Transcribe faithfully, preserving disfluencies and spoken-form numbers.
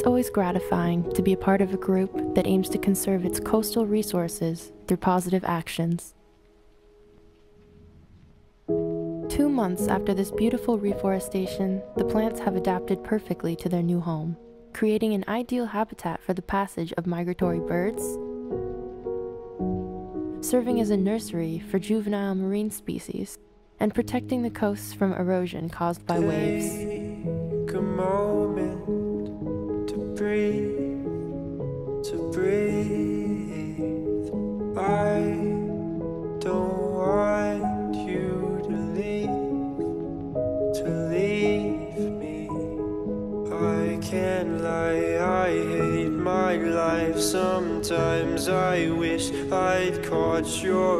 It's always gratifying to be a part of a group that aims to conserve its coastal resources through positive actions. Two months after this beautiful reforestation, the plants have adapted perfectly to their new home, creating an ideal habitat for the passage of migratory birds, serving as a nursery for juvenile marine species, and protecting the coasts from erosion caused by waves. Take a moment. To breathe, to breathe. I don't want you to leave, to leave me. I can't lie, I hate my life. Sometimes I wish I'd caught your